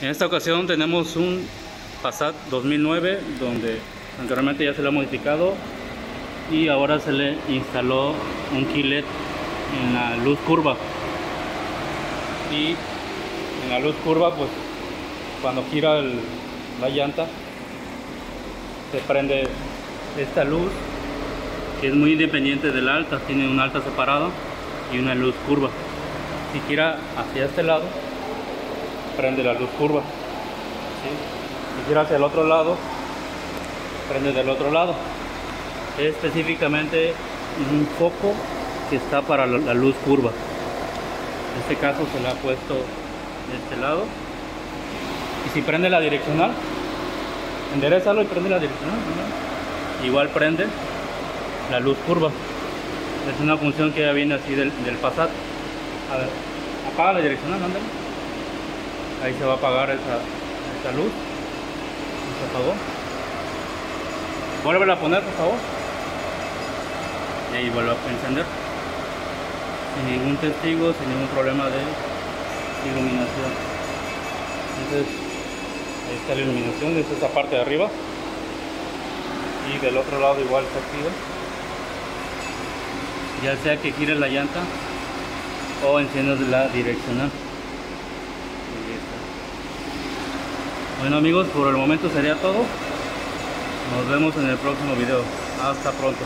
En esta ocasión tenemos un Passat 2009, donde anteriormente ya se lo ha modificado y ahora se le instaló un kit LED en la luz curva. Y en la luz curva, pues cuando gira la llanta, se prende esta luz, que es muy independiente de la alta. Tiene una alta separada y una luz curva. Si gira hacia este lado, prende la luz curva, ¿sí? Si gira hacia el otro lado, prende del otro lado. Es específicamente un foco que está para la luz curva. En este caso se le ha puesto de este lado. Y si prende la direccional, enderezalo y prende la direccional, ¿no? Igual prende la luz curva. Es una función que ya viene así del Passat. A ver, apaga la direccional, ándale. Ahí se va a apagar esa luz. Se apagó. Vuélvela a poner, por favor. Y ahí vuelve a encender. Sin ningún testigo, sin ningún problema de iluminación. Entonces, ahí está la iluminación, esta es la parte de arriba. Y del otro lado igual se activa. Ya sea que gire la llanta o enciendas la direccional. Bueno amigos, por el momento sería todo. Nos vemos en el próximo video. Hasta pronto.